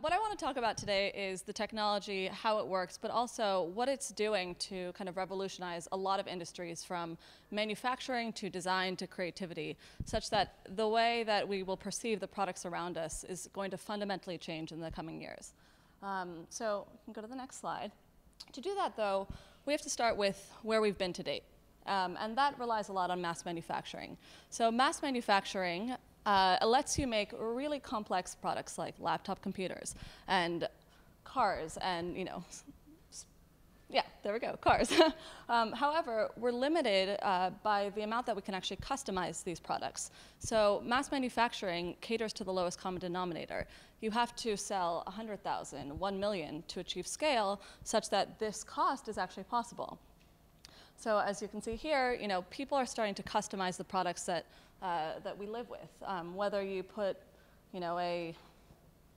What I want to talk about today is the technology, how it works, but also what it's doing to kind of revolutionize a lot of industries from manufacturing to design to creativity, such that the way that we will perceive the products around us is going to fundamentally change in the coming years. So we can go to the next slide. To do that, though, we have to start with where we've been to date, and that relies a lot on mass manufacturing. So mass manufacturing lets you make really complex products like laptop computers and cars and, you know, yeah, there we go, cars. However, we're limited by the amount that we can actually customize these products. So mass manufacturing caters to the lowest common denominator. You have to sell 100,000, 1 million to achieve scale such that this cost is actually possible. So as you can see here, you know, people are starting to customize the products that we live with, whether you put, you know,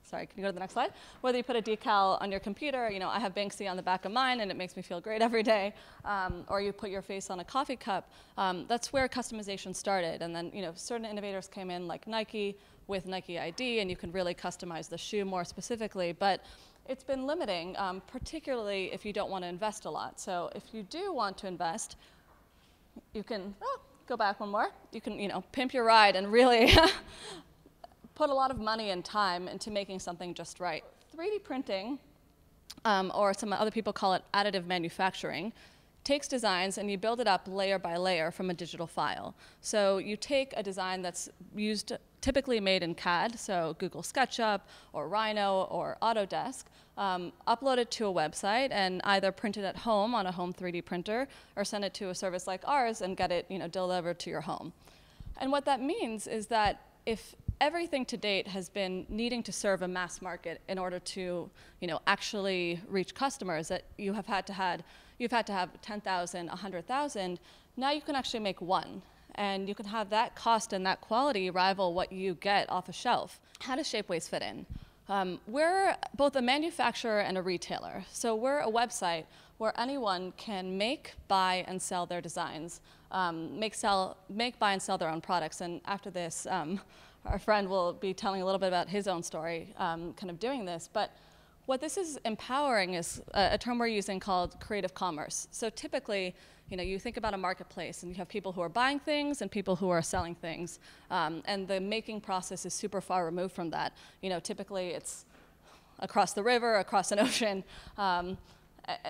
sorry, can you go to the next slide? Whether you put a decal on your computer, you know, I have Banksy on the back of mine and it makes me feel great every day, or you put your face on a coffee cup, that's where customization started. And then, you know, certain innovators came in like Nike with Nike ID, and you can really customize the shoe more specifically, but it's been limiting, particularly if you don't want to invest a lot. So if you do want to invest, you can, go back one more. You can, you know, pimp your ride and really put a lot of money and time into making something just right. 3D printing, or some other people call it additive manufacturing, takes designs and you build it up layer by layer from a digital file. So you take a design that's used, typically made in CAD, so Google SketchUp or Rhino or Autodesk, upload it to a website and either print it at home on a home 3D printer or send it to a service like ours and get it, you know, delivered to your home. And what that means is that if everything to date has been needing to serve a mass market in order to, you know, actually reach customers, that you have had to have 10,000, 100,000, now you can actually make one. And you can have that cost and that quality rival what you get off a shelf. How does Shapeways fit in? We're both a manufacturer and a retailer. So we're a website where anyone can make, buy, and sell their designs, buy, and sell their own products. And after this, our friend will be telling a little bit about his own story, kind of doing this. But what this is empowering is a term we're using called creative commerce. So typically, you know, you think about a marketplace and you have people who are buying things and people who are selling things. And the making process is super far removed from that. You know, typically it's across the river, across an ocean,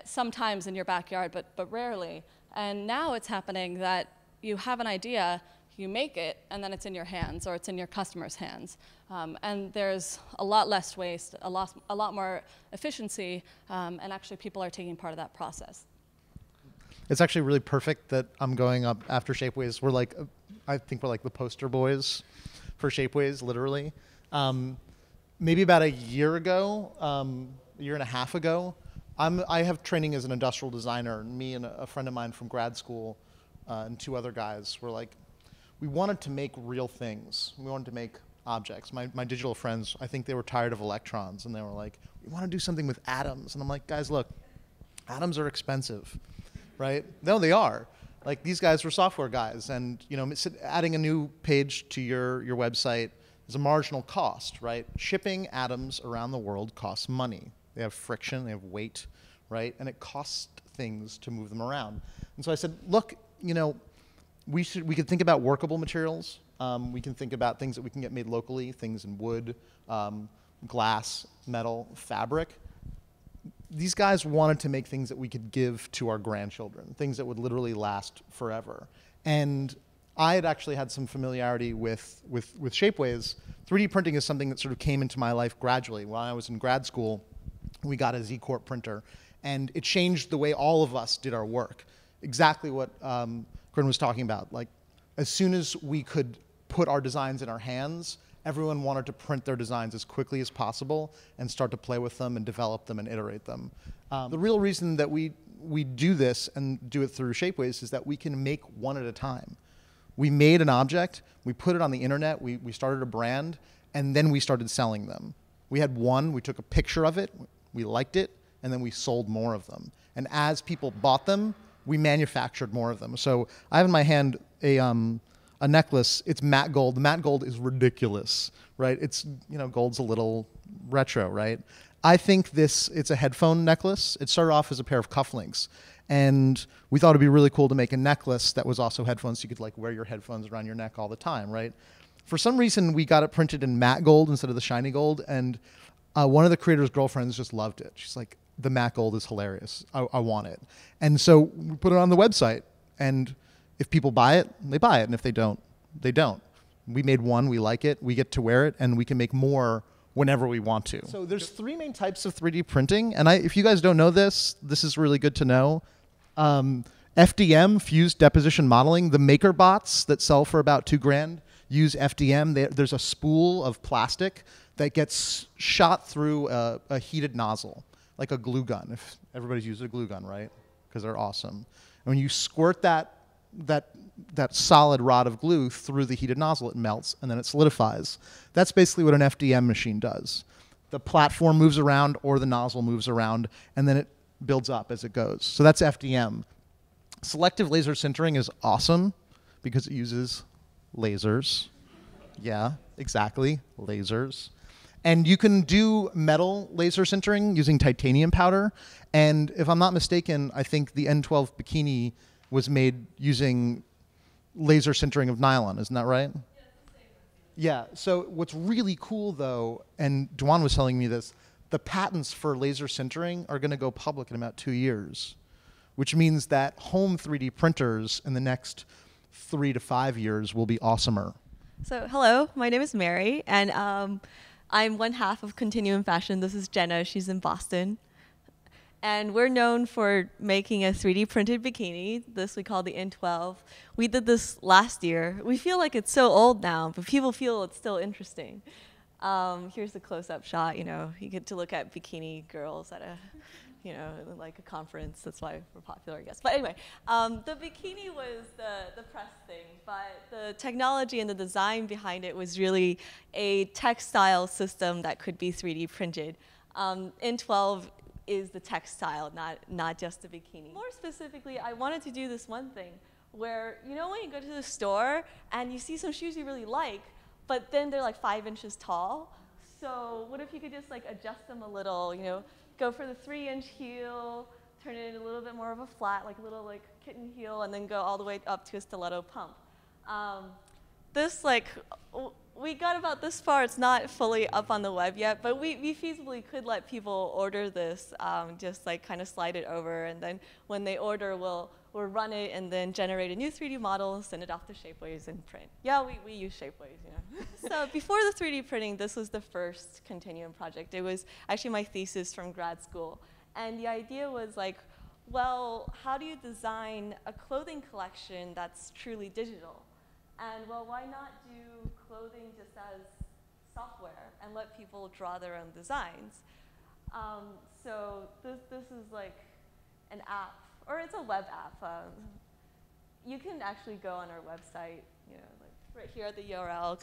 sometimes in your backyard, but rarely. And now it's happening that you have an idea, you make it, and then it's in your hands or it's in your customer's hands. And there's a lot less waste, a lot more efficiency, and actually people are taking part of that process. It's actually really perfect that I'm going up after Shapeways. We're like, I think we're like the poster boys for Shapeways, literally. Maybe about a year ago, a year and a half ago, I have training as an industrial designer, and me and a friend of mine from grad school and two other guys were like, we wanted to make real things. We wanted to make objects. My digital friends, I think they were tired of electrons, and they were like, we want to do something with atoms. And I'm like, guys, look, atoms are expensive, right? No, they are. Like, these guys were software guys, and, you know, adding a new page to your website is a marginal cost, right? Shipping atoms around the world costs money. They have friction, they have weight, right? And it costs things to move them around. And so I said, look, you know, we could think about workable materials. We can think about things that we can get made locally, things in wood, glass, metal, fabric. These guys wanted to make things that we could give to our grandchildren, things that would literally last forever. And I had actually had some familiarity with Shapeways. 3D printing is something that sort of came into my life gradually. While I was in grad school, we got a Z-Corp printer, and it changed the way all of us did our work. Exactly what Corinne was talking about. Like, as soon as we could put our designs in our hands, everyone wanted to print their designs as quickly as possible and start to play with them and develop them and iterate them. The real reason that we do this and do it through Shapeways is that we can make one at a time. We made an object, we put it on the internet, we started a brand, and then we started selling them. We had one, we took a picture of it, we liked it, and then we sold more of them. And as people bought them, we manufactured more of them. So I have in my hand a necklace, it's matte gold. The matte gold is ridiculous, right? It's, you know, gold's a little retro, right? I think this, it's a headphone necklace. It started off as a pair of cufflinks. And we thought it'd be really cool to make a necklace that was also headphones, so you could like wear your headphones around your neck all the time, right? For some reason, we got it printed in matte gold instead of the shiny gold, and one of the creator's girlfriends just loved it. She's like, the matte gold is hilarious. I want it. And so we put it on the website, and if people buy it, they buy it, and if they don't, they don't. We made one, we like it, we get to wear it, and we can make more whenever we want to. So there's three main types of 3D printing, and if you guys don't know this, this is really good to know. FDM, fused deposition modeling, the maker bots that sell for about $2 grand use FDM. There's a spool of plastic that gets shot through a heated nozzle, like a glue gun, if everybody's used a glue gun, right? Because they're awesome. And when you squirt that solid rod of glue through the heated nozzle, it melts and then it solidifies. That's basically what an FDM machine does. The platform moves around or the nozzle moves around and then it builds up as it goes. So that's FDM. Selective laser sintering is awesome because it uses lasers. Yeah, exactly, lasers. And you can do metal laser sintering using titanium powder. And if I'm not mistaken, I think the N12 bikini was made using laser sintering of nylon, isn't that right? Yeah, so what's really cool though, and Duan was telling me this, the patents for laser sintering are gonna go public in about 2 years, which means that home 3D printers in the next 3 to 5 years will be awesomer. So hello, my name is Mary, and I'm one half of Continuum Fashion. This is Jenna, she's in Boston. And we're known for making a 3D printed bikini. This we call the N12. We did this last year. We feel like it's so old now, but people feel it's still interesting. Here's the close-up shot. You know, you get to look at bikini girls at a, you know, like a conference. That's why we're popular, I guess. But anyway, the bikini was the press thing, but the technology and the design behind it was really a textile system that could be 3D printed. N12 is the textile, not just the bikini. More specifically, I wanted to do this one thing where, you know, when you go to the store and you see some shoes you really like, but then they're like 5 inches tall. So what if you could just like adjust them a little, you know, go for the 3-inch heel, turn it into a little bit more of a flat, like a little like kitten heel, and then go all the way up to a stiletto pump. This like, we got about this far. It's not fully up on the web yet, but we feasibly could let people order this, just like kind of slide it over, and then when they order, we'll run it and then generate a new 3D model, send it off to Shapeways and print. Yeah, we use Shapeways, you know. So before the 3D printing, this was the first Continuum project. It was actually my thesis from grad school. And the idea was like, well, how do you design a clothing collection that's truly digital? And well, why not do clothing just as software and let people draw their own designs? So this is like an app, or it's a web app. You can actually go on our website, you know, like right here at the URL,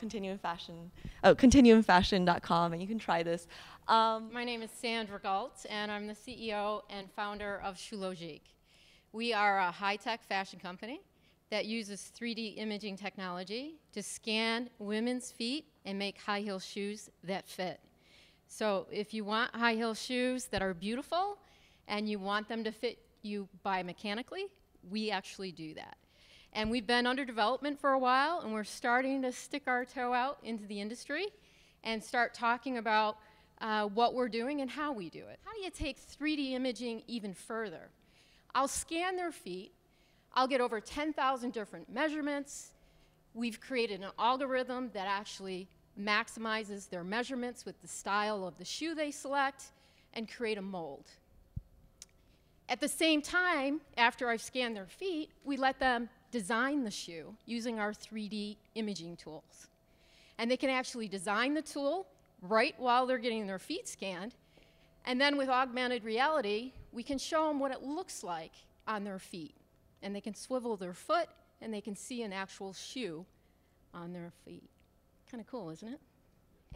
continuumfashion.com, and you can try this. My name is Sandra Galt, and I'm the CEO and founder of Shulogique. We are a high-tech fashion company that uses 3D imaging technology to scan women's feet and make high heel shoes that fit. So if you want high heel shoes that are beautiful and you want them to fit you biomechanically, we actually do that. And we've been under development for a while, and we're starting to stick our toe out into the industry and start talking about what we're doing and how we do it. How do you take 3D imaging even further? I'll scan their feet, I'll get over 10,000 different measurements. We've created an algorithm that actually maximizes their measurements with the style of the shoe they select and create a mold. At the same time, after I've scanned their feet, we let them design the shoe using our 3D imaging tools. And they can actually design the tool right while they're getting their feet scanned. And then with augmented reality, we can show them what it looks like on their feet. And they can swivel their foot, and they can see an actual shoe on their feet. Kind of cool, isn't it?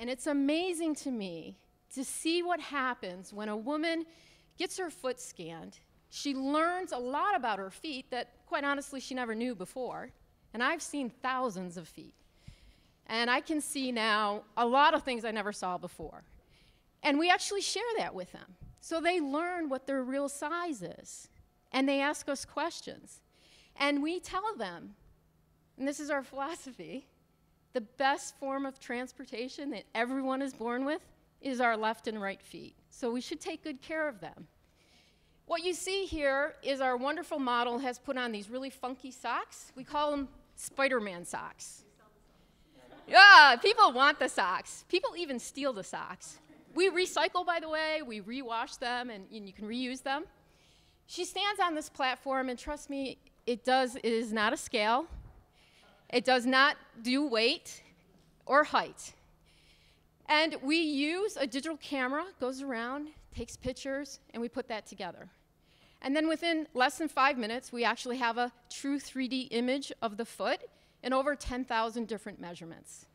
And it's amazing to me to see what happens when a woman gets her foot scanned. She learns a lot about her feet that, quite honestly, she never knew before. And I've seen thousands of feet. And I can see now a lot of things I never saw before. And we actually share that with them. So they learn what their real size is. And they ask us questions. And we tell them, and this is our philosophy, the best form of transportation that everyone is born with is our left and right feet. So we should take good care of them. What you see here is our wonderful model has put on these really funky socks. We call them Spider-Man socks. Yeah, people want the socks. People even steal the socks. We recycle, by the way. We rewash them, and you can reuse them. She stands on this platform, and trust me, it is not a scale. It does not do weight or height. And we use a digital camera, goes around, takes pictures, and we put that together. And then within less than 5 minutes, we actually have a true 3D image of the foot in over 10,000 different measurements.